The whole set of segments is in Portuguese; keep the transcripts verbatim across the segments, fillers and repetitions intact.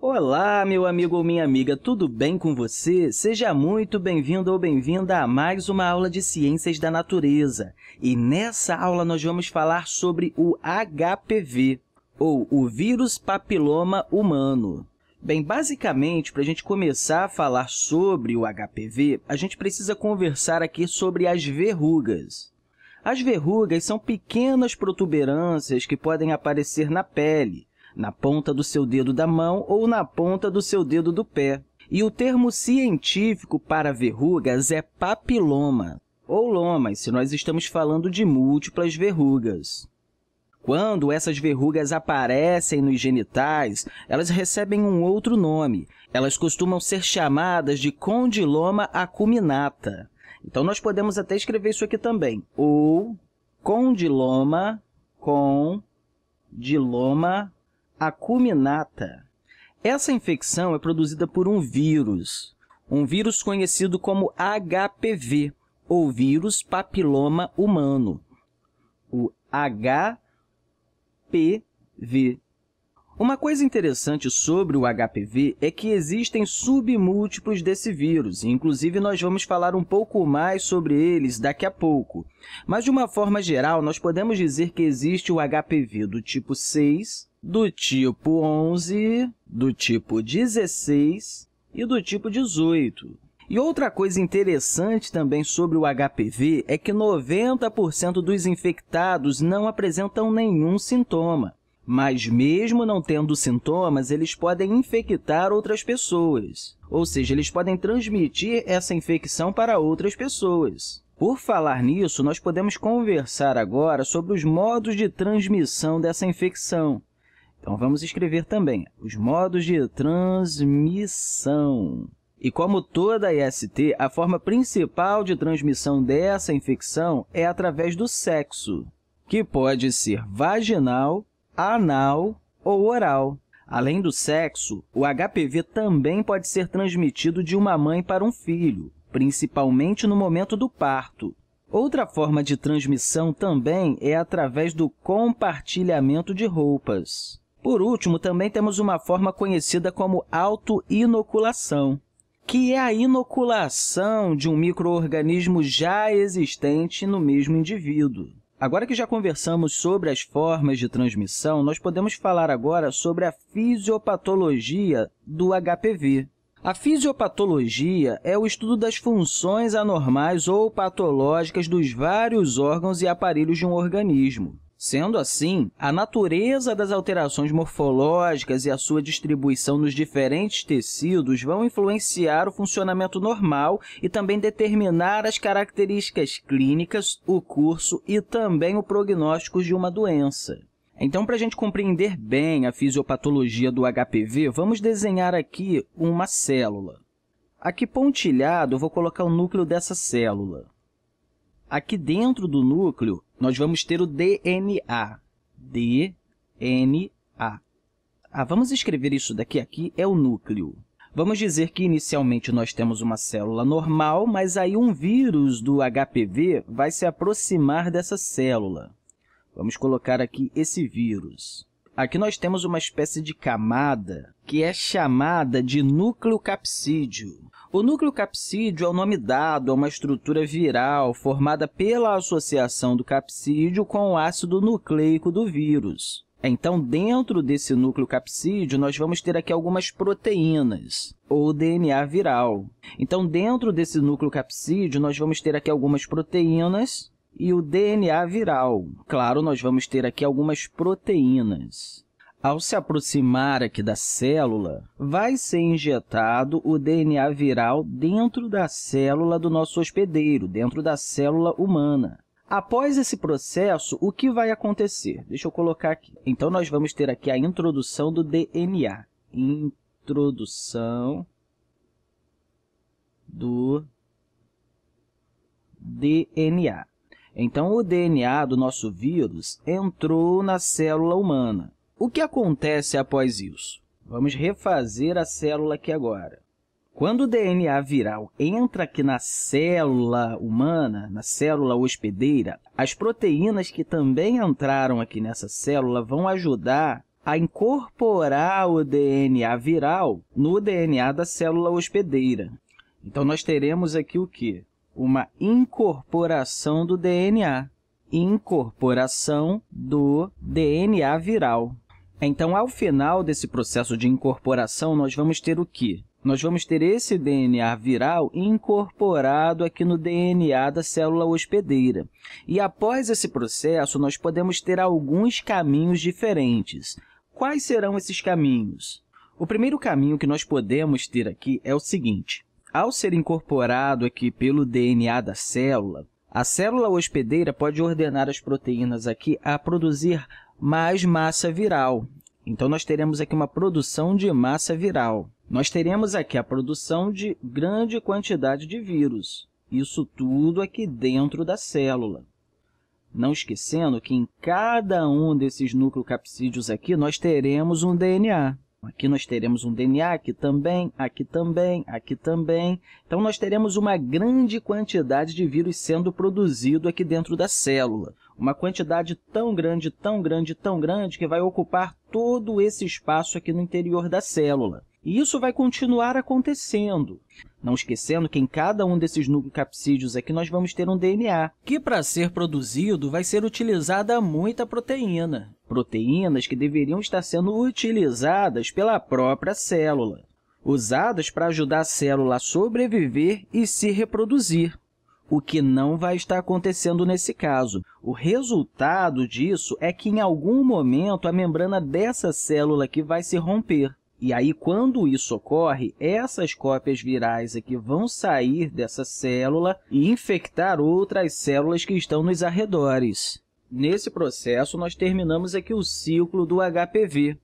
Olá, meu amigo ou minha amiga, tudo bem com você? Seja muito bem-vindo ou bem-vinda a mais uma aula de Ciências da Natureza. E nessa aula nós vamos falar sobre o H P V, ou o vírus papiloma humano. Bem, basicamente, para a gente começar a falar sobre o H P V, a gente precisa conversar aqui sobre as verrugas. As verrugas são pequenas protuberâncias que podem aparecer na pele, na ponta do seu dedo da mão ou na ponta do seu dedo do pé. E o termo científico para verrugas é papiloma, ou lomas, se nós estamos falando de múltiplas verrugas. Quando essas verrugas aparecem nos genitais, elas recebem um outro nome. Elas costumam ser chamadas de condiloma acuminata. Então, nós podemos até escrever isso aqui também, ou condiloma, condiloma acuminata. Essa infecção é produzida por um vírus, um vírus conhecido como H P V, ou vírus papiloma humano, o H P V. Uma coisa interessante sobre o H P V é que existem submúltiplos desse vírus, e inclusive nós vamos falar um pouco mais sobre eles daqui a pouco. Mas, de uma forma geral, nós podemos dizer que existe o H P V do tipo seis, do tipo onze, do tipo dezesseis e do tipo dezoito. E outra coisa interessante também sobre o H P V é que noventa por cento dos infectados não apresentam nenhum sintoma. Mas, mesmo não tendo sintomas, eles podem infectar outras pessoas, ou seja, eles podem transmitir essa infecção para outras pessoas. Por falar nisso, nós podemos conversar agora sobre os modos de transmissão dessa infecção. Então, vamos escrever também os modos de transmissão. E, como toda a I S T, a forma principal de transmissão dessa infecção é através do sexo, que pode ser vaginal, anal ou oral. Além do sexo, o H P V também pode ser transmitido de uma mãe para um filho, principalmente no momento do parto. Outra forma de transmissão também é através do compartilhamento de roupas. Por último, também temos uma forma conhecida como autoinoculação, que é a inoculação de um micro-organismo já existente no mesmo indivíduo. Agora que já conversamos sobre as formas de transmissão, nós podemos falar agora sobre a fisiopatologia do H P V. A fisiopatologia é o estudo das funções anormais ou patológicas dos vários órgãos e aparelhos de um organismo. Sendo assim, a natureza das alterações morfológicas e a sua distribuição nos diferentes tecidos vão influenciar o funcionamento normal e também determinar as características clínicas, o curso e também o prognóstico de uma doença. Então, para a gente compreender bem a fisiopatologia do H P V, vamos desenhar aqui uma célula. Aqui pontilhado, eu vou colocar o núcleo dessa célula. Aqui dentro do núcleo, nós vamos ter o D N A. D N A. Ah, vamos escrever isso daqui, aqui é o núcleo. Vamos dizer que, inicialmente, nós temos uma célula normal, mas aí um vírus do H P V vai se aproximar dessa célula. Vamos colocar aqui esse vírus. Aqui nós temos uma espécie de camada que é chamada de núcleo capsídeo. O núcleo capsídeo é o nome dado a uma estrutura viral formada pela associação do capsídeo com o ácido nucleico do vírus. Então, dentro desse núcleo capsídeo, nós vamos ter aqui algumas proteínas, ou D N A viral. Então, dentro desse núcleo capsídeo, nós vamos ter aqui algumas proteínas e o D N A viral. Claro, nós vamos ter aqui algumas proteínas. Ao se aproximar aqui da célula, vai ser injetado o D N A viral dentro da célula do nosso hospedeiro, dentro da célula humana. Após esse processo, o que vai acontecer? Deixa eu colocar aqui. Então, nós vamos ter aqui a introdução do D N A. Introdução do D N A. Então, o D N A do nosso vírus entrou na célula humana. O que acontece após isso? Vamos refazer a célula aqui agora. Quando o D N A viral entra aqui na célula humana, na célula hospedeira, as proteínas que também entraram aqui nessa célula vão ajudar a incorporar o D N A viral no D N A da célula hospedeira. Então, nós teremos aqui o quê? Uma incorporação do D N A. Incorporação do D N A viral. Então, ao final desse processo de incorporação, nós vamos ter o quê? Nós vamos ter esse D N A viral incorporado aqui no D N A da célula hospedeira. E, após esse processo, nós podemos ter alguns caminhos diferentes. Quais serão esses caminhos? O primeiro caminho que nós podemos ter aqui é o seguinte. Ao ser incorporado aqui pelo D N A da célula, a célula hospedeira pode ordenar as proteínas aqui a produzir mais massa viral. Então, nós teremos aqui uma produção de massa viral. Nós teremos aqui a produção de grande quantidade de vírus. Isso tudo aqui dentro da célula. Não esquecendo que em cada um desses nucleocapsídeos aqui, nós teremos um D N A. Aqui nós teremos um D N A, aqui também, aqui também, aqui também. Então, nós teremos uma grande quantidade de vírus sendo produzido aqui dentro da célula. Uma quantidade tão grande, tão grande, tão grande, que vai ocupar todo esse espaço aqui no interior da célula. E isso vai continuar acontecendo. Não esquecendo que em cada um desses nucleocapsídeos aqui nós vamos ter um D N A, que para ser produzido vai ser utilizada muita proteína. Proteínas que deveriam estar sendo utilizadas pela própria célula, usadas para ajudar a célula a sobreviver e se reproduzir, o que não vai estar acontecendo nesse caso. O resultado disso é que, em algum momento, a membrana dessa célula aqui vai se romper. E aí, quando isso ocorre, essas cópias virais aqui vão sair dessa célula e infectar outras células que estão nos arredores. Nesse processo, nós terminamos aqui o ciclo do H P V.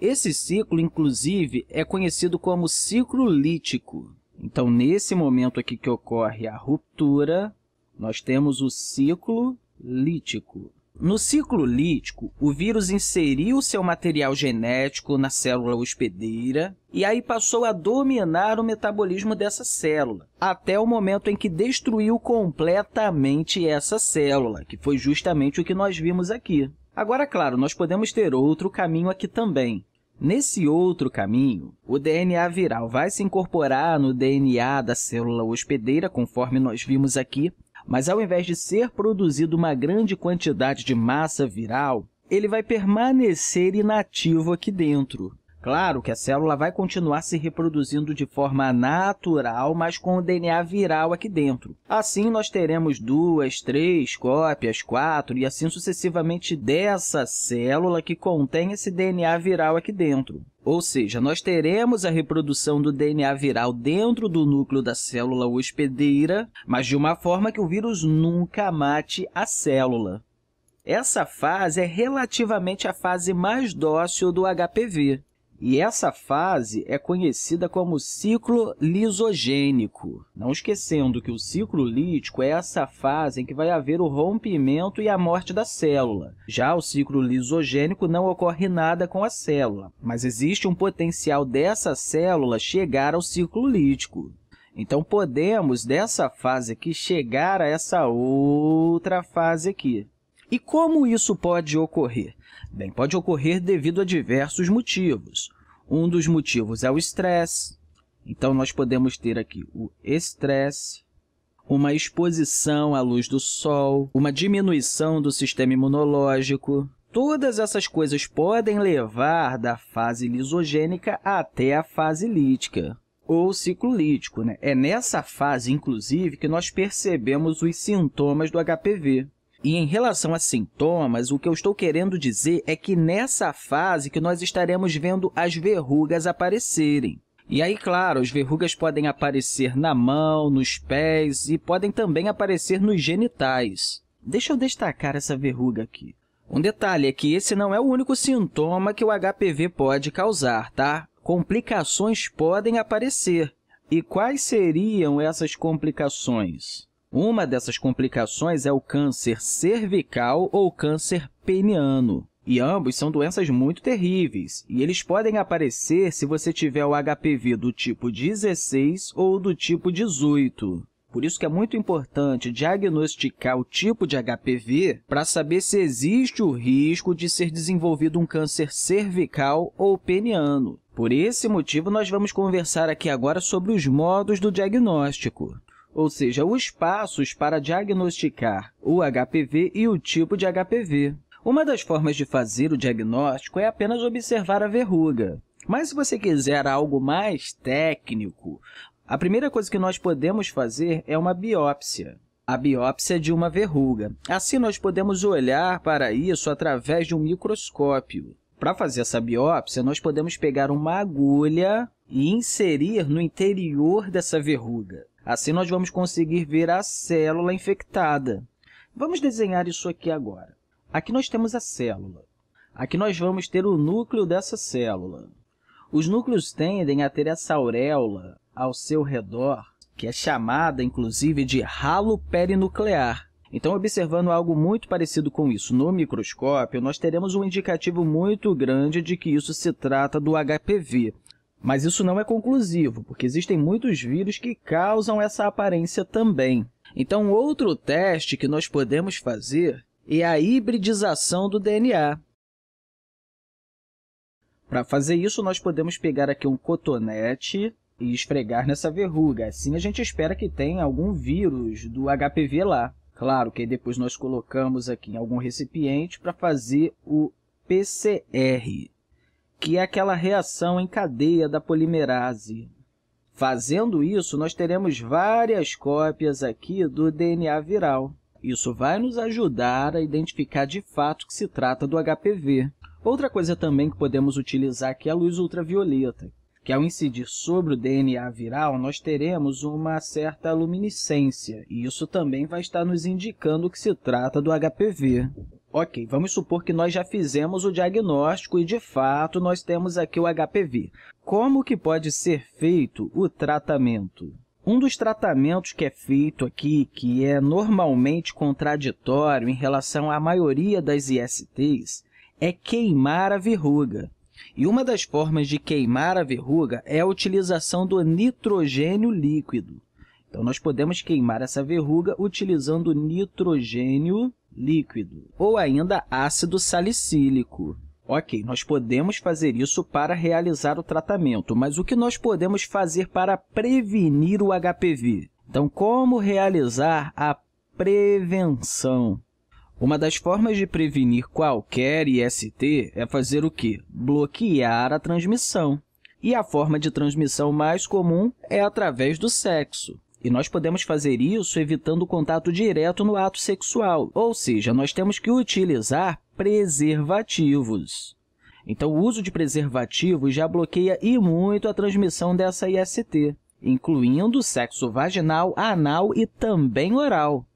Esse ciclo, inclusive, é conhecido como ciclo lítico. Então, nesse momento aqui que ocorre a ruptura, nós temos o ciclo lítico. No ciclo lítico, o vírus inseriu seu material genético na célula hospedeira e aí passou a dominar o metabolismo dessa célula, até o momento em que destruiu completamente essa célula, que foi justamente o que nós vimos aqui. Agora, claro, nós podemos ter outro caminho aqui também. Nesse outro caminho, o D N A viral vai se incorporar no D N A da célula hospedeira, conforme nós vimos aqui, mas, ao invés de ser produzido uma grande quantidade de massa viral, ele vai permanecer inativo aqui dentro. Claro que a célula vai continuar se reproduzindo de forma natural, mas com o D N A viral aqui dentro. Assim, nós teremos duas, três cópias, quatro e assim sucessivamente dessa célula que contém esse D N A viral aqui dentro. Ou seja, nós teremos a reprodução do D N A viral dentro do núcleo da célula hospedeira, mas de uma forma que o vírus nunca mate a célula. Essa fase é relativamente a fase mais dócil do H P V. E essa fase é conhecida como ciclo lisogênico. Não esquecendo que o ciclo lítico é essa fase em que vai haver o rompimento e a morte da célula. Já o ciclo lisogênico não ocorre nada com a célula, mas existe um potencial dessa célula chegar ao ciclo lítico. Então, podemos, dessa fase aqui, chegar a essa outra fase aqui. E como isso pode ocorrer? Bem, pode ocorrer devido a diversos motivos. Um dos motivos é o estresse. Então, nós podemos ter aqui o estresse, uma exposição à luz do sol, uma diminuição do sistema imunológico. Todas essas coisas podem levar da fase lisogênica até a fase lítica, ou ciclo lítico, né? É nessa fase, inclusive, que nós percebemos os sintomas do H P V. E, em relação a sintomas, o que eu estou querendo dizer é que nessa fase que nós estaremos vendo as verrugas aparecerem. E aí, claro, as verrugas podem aparecer na mão, nos pés e podem também aparecer nos genitais. Deixa eu destacar essa verruga aqui. Um detalhe é que esse não é o único sintoma que o H P V pode causar, tá? Complicações podem aparecer. E quais seriam essas complicações? Uma dessas complicações é o câncer cervical ou câncer peniano. E ambos são doenças muito terríveis, e eles podem aparecer se você tiver o H P V do tipo dezesseis ou do tipo dezoito. Por isso que é muito importante diagnosticar o tipo de H P V para saber se existe o risco de ser desenvolvido um câncer cervical ou peniano. Por esse motivo, nós vamos conversar aqui agora sobre os modos do diagnóstico, ou seja, os passos para diagnosticar o H P V e o tipo de H P V. Uma das formas de fazer o diagnóstico é apenas observar a verruga. Mas, se você quiser algo mais técnico, a primeira coisa que nós podemos fazer é uma biópsia, a biópsia de uma verruga. Assim, nós podemos olhar para isso através de um microscópio. Para fazer essa biópsia, nós podemos pegar uma agulha e inserir no interior dessa verruga. Assim, nós vamos conseguir ver a célula infectada. Vamos desenhar isso aqui agora. Aqui nós temos a célula. Aqui nós vamos ter o núcleo dessa célula. Os núcleos tendem a ter essa auréola ao seu redor, que é chamada, inclusive, de halo perinuclear. Então, observando algo muito parecido com isso no microscópio, nós teremos um indicativo muito grande de que isso se trata do H P V. Mas isso não é conclusivo, porque existem muitos vírus que causam essa aparência também. Então, outro teste que nós podemos fazer é a hibridização do D N A. Para fazer isso, nós podemos pegar aqui um cotonete e esfregar nessa verruga. Assim, a gente espera que tenha algum vírus do H P V lá. Claro que depois nós colocamos aqui em algum recipiente para fazer o P C R, que é aquela reação em cadeia da polimerase. Fazendo isso, nós teremos várias cópias aqui do D N A viral. Isso vai nos ajudar a identificar de fato que se trata do H P V. Outra coisa também que podemos utilizar aqui é a luz ultravioleta, que, ao incidir sobre o D N A viral, nós teremos uma certa luminescência, e isso também vai estar nos indicando que se trata do H P V. Ok, vamos supor que nós já fizemos o diagnóstico e, de fato, nós temos aqui o H P V. Como que pode ser feito o tratamento? Um dos tratamentos que é feito aqui, que é normalmente contraditório em relação à maioria das I S Ts, é queimar a verruga. E uma das formas de queimar a verruga é a utilização do nitrogênio líquido. Então, nós podemos queimar essa verruga utilizando nitrogênio líquido ou ainda ácido salicílico. Ok, nós podemos fazer isso para realizar o tratamento, mas o que nós podemos fazer para prevenir o H P V? Então, como realizar a prevenção? Uma das formas de prevenir qualquer I S T é fazer o quê? Bloquear a transmissão. E a forma de transmissão mais comum é através do sexo. E nós podemos fazer isso evitando o contato direto no ato sexual, ou seja, nós temos que utilizar preservativos. Então, o uso de preservativos já bloqueia e muito a transmissão dessa I S T, incluindo sexo vaginal, anal e também oral.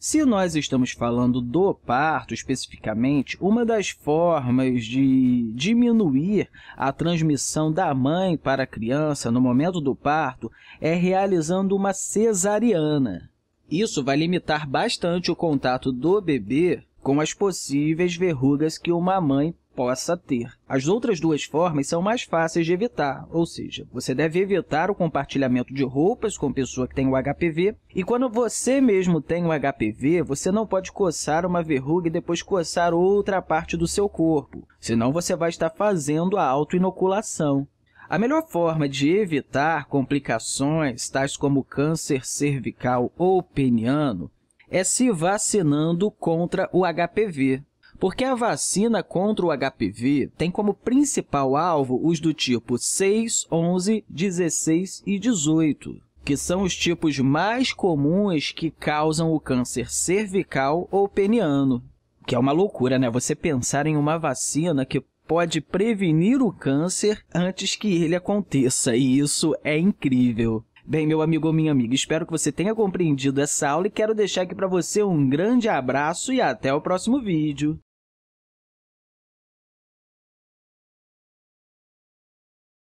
Se nós estamos falando do parto, especificamente, uma das formas de diminuir a transmissão da mãe para a criança no momento do parto é realizando uma cesariana. Isso vai limitar bastante o contato do bebê com as possíveis verrugas que uma mãe possa ter. As outras duas formas são mais fáceis de evitar, ou seja, você deve evitar o compartilhamento de roupas com pessoa que tem o H P V, e quando você mesmo tem o H P V, você não pode coçar uma verruga e depois coçar outra parte do seu corpo, senão você vai estar fazendo a autoinoculação. A melhor forma de evitar complicações, tais como câncer cervical ou peniano, é se vacinando contra o H P V, porque a vacina contra o H P V tem como principal alvo os do tipo seis, onze, dezesseis e dezoito, que são os tipos mais comuns que causam o câncer cervical ou peniano, que é uma loucura, né? Você pensar em uma vacina que pode prevenir o câncer antes que ele aconteça, e isso é incrível. Bem, meu amigo ou minha amiga, espero que você tenha compreendido essa aula e quero deixar aqui para você um grande abraço e até o próximo vídeo.